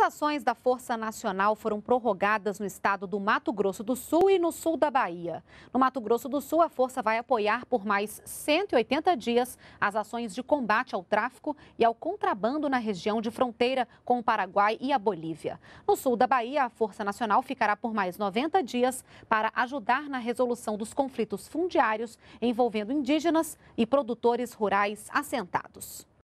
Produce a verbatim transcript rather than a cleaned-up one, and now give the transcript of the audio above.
As ações da Força Nacional foram prorrogadas no estado do Mato Grosso do Sul e no sul da Bahia. No Mato Grosso do Sul, a Força vai apoiar por mais cento e oitenta dias as ações de combate ao tráfico e ao contrabando na região de fronteira com o Paraguai e a Bolívia. No sul da Bahia, a Força Nacional ficará por mais noventa dias para ajudar na resolução dos conflitos fundiários envolvendo indígenas e produtores rurais assentados.